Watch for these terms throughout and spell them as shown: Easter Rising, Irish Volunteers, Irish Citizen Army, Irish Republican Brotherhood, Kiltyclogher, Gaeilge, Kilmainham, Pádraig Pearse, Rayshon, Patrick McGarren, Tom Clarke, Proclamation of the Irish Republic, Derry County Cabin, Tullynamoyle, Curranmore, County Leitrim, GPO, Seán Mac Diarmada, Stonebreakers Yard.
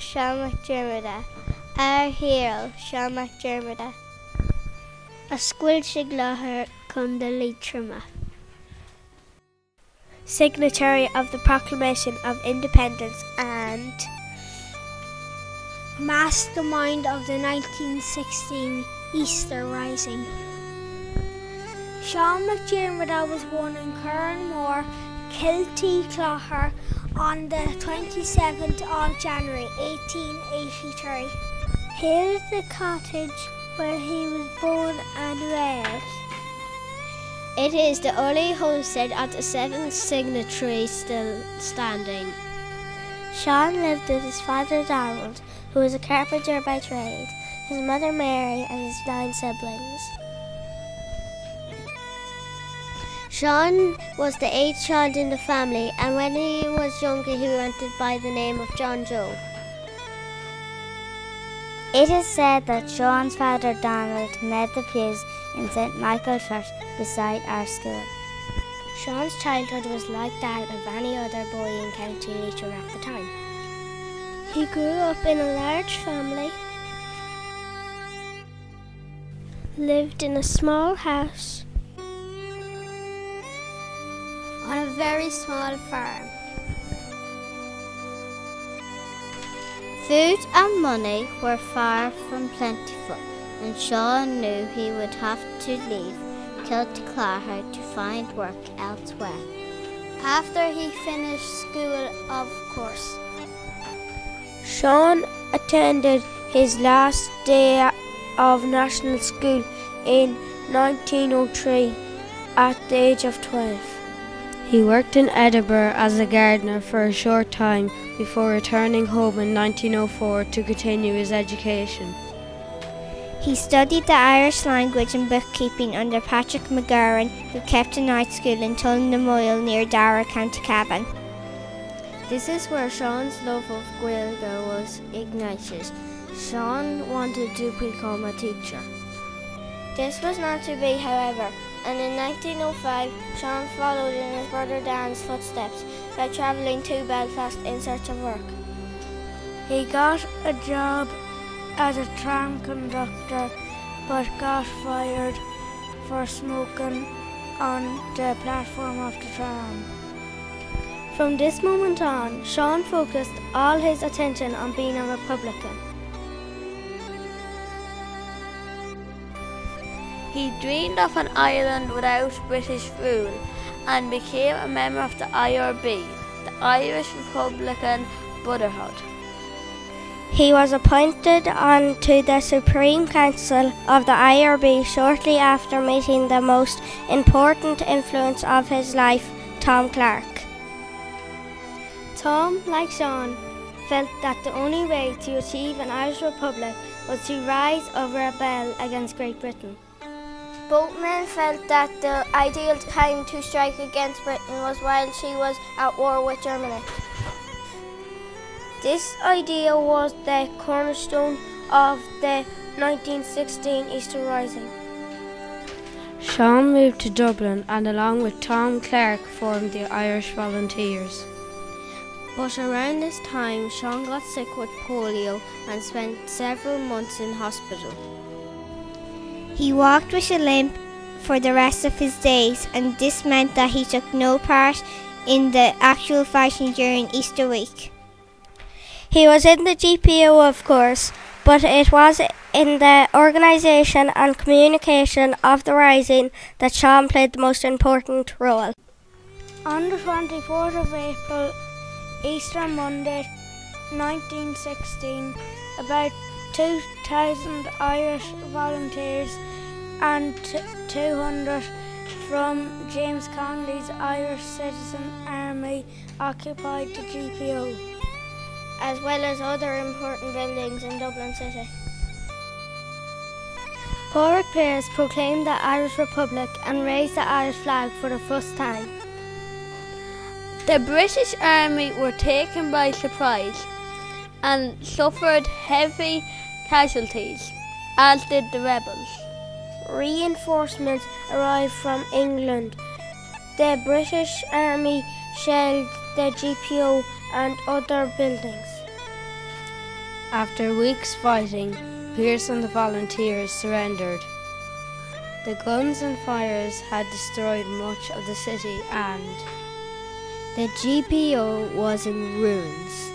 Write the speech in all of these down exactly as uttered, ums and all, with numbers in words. Seán Mac Diarmada, our hero Seán Mac Diarmada. A scuil Kiltyclogher chun de Leitrim. Signatory of the Proclamation of Independence and mastermind of the nineteen sixteen Easter Rising. Seán Mac Diarmada was born in Curranmore, Kiltyclogher, on the twenty-seventh of January eighteen eighty-three. Here is the cottage where he was born and raised. It is the only homestead of the seventh signatory still standing. Seán lived with his father Donald, who was a carpenter by trade, his mother Mary and his nine siblings. Seán was the eighth child in the family, and when he was younger he went by the name of John Joe. It is said that Seán's father Donald made the pews in Saint Michael Church beside our school. Seán's childhood was like that of any other boy in County Leitrim at the time. He grew up in a large family, lived in a small house, on a very small farm. Food and money were far from plentiful, and Seán knew he would have to leave Kiltyclogher to find work elsewhere. After he finished school, of course. Seán attended his last day of national school in nineteen oh three at the age of twelve. He worked in Edinburgh as a gardener for a short time before returning home in nineteen oh four to continue his education. He studied the Irish language and bookkeeping under Patrick McGarren, who kept a night school in Tullynamoyle near Derry County Cabin. This is where Seán's love of Gaeilge was ignited. Seán wanted to become a teacher. This was not to be, however. And in nineteen oh five, Seán followed in his brother Dan's footsteps by travelling to Belfast in search of work. He got a job as a tram conductor, but got fired for smoking on the platform of the tram. From this moment on, Seán focused all his attention on being a Republican. He dreamed of an Ireland without British rule and became a member of the I R B, the Irish Republican Brotherhood. He was appointed onto the Supreme Council of the I R B shortly after meeting the most important influence of his life, Tom Clarke. Tom, like Seán, felt that the only way to achieve an Irish Republic was to rise or rebel against Great Britain. Both men felt that the ideal time to strike against Britain was while she was at war with Germany. This idea was the cornerstone of the nineteen sixteen Easter Rising. Seán moved to Dublin and along with Tom Clarke formed the Irish Volunteers. But around this time Seán got sick with polio and spent several months in hospital. He walked with a limp for the rest of his days, and this meant that he took no part in the actual fighting during Easter week. He was in the G P O, of course, but it was in the organisation and communication of the Rising that Seán played the most important role. On the twenty-fourth of April, Easter Monday, nineteen sixteen, about two thousand Irish volunteers and two hundred from James Connolly's Irish Citizen Army occupied the G P O, as well as other important buildings in Dublin city. Pádraig Pearse proclaimed the Irish Republic and raised the Irish flag for the first time. The British Army were taken by surprise and suffered heavy casualties, as did the rebels. Reinforcements arrived from England. The British Army shelled the G P O and other buildings. After weeks' fighting, Pearse and the volunteers surrendered. The guns and fires had destroyed much of the city and the G P O was in ruins.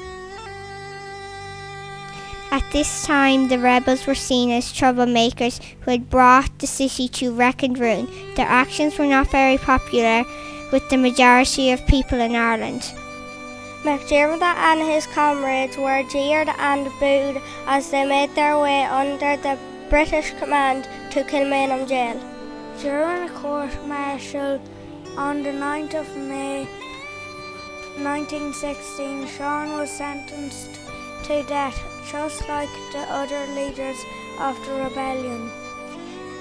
At this time, the rebels were seen as troublemakers who had brought the city to wreck and ruin. Their actions were not very popular with the majority of people in Ireland. McDiarmada and his comrades were jeered and booed as they made their way under the British command to Kilmainham jail. During a court-martial on the ninth of May nineteen sixteen, Seán was sentenced to death, just like the other leaders of the rebellion.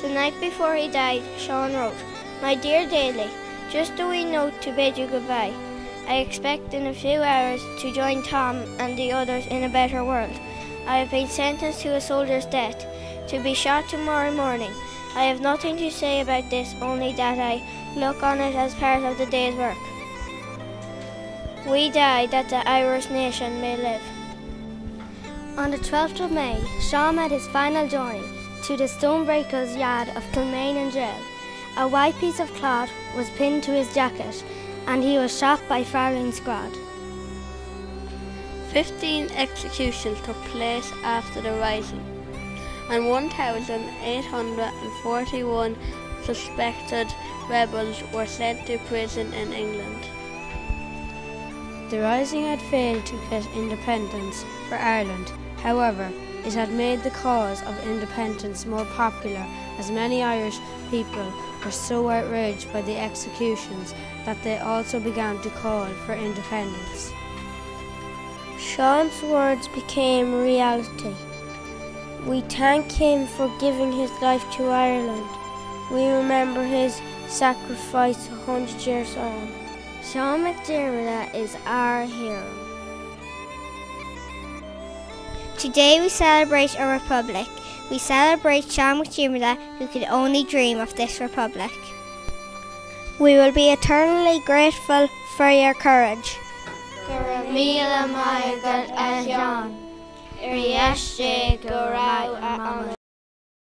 The night before he died, Seán wrote, "My dear Daly, just a wee note to bid you goodbye. I expect in a few hours to join Tom and the others in a better world. I have been sentenced to a soldier's death, to be shot tomorrow morning. I have nothing to say about this, only that I look on it as part of the day's work. We die that the Irish nation may live." On the twelfth of May, Seán made his final journey to the Stonebreakers Yard of Kilmainham jail. A white piece of cloth was pinned to his jacket and he was shot by firing squad. Fifteen executions took place after the rising and one thousand eight hundred forty-one suspected rebels were sent to prison in England. The rising had failed to get independence for Ireland. However, it had made the cause of independence more popular, as many Irish people were so outraged by the executions that they also began to call for independence. Seán's words became reality. We thank him for giving his life to Ireland. We remember his sacrifice a hundred years on. Seán Mac Diarmada is our hero. Today we celebrate our republic. We celebrate Seán Mac Diarmada, who could only dream of this republic. We will be eternally grateful for your courage. Míle maith gcuid a Seán, ar a dheis sé go raibh a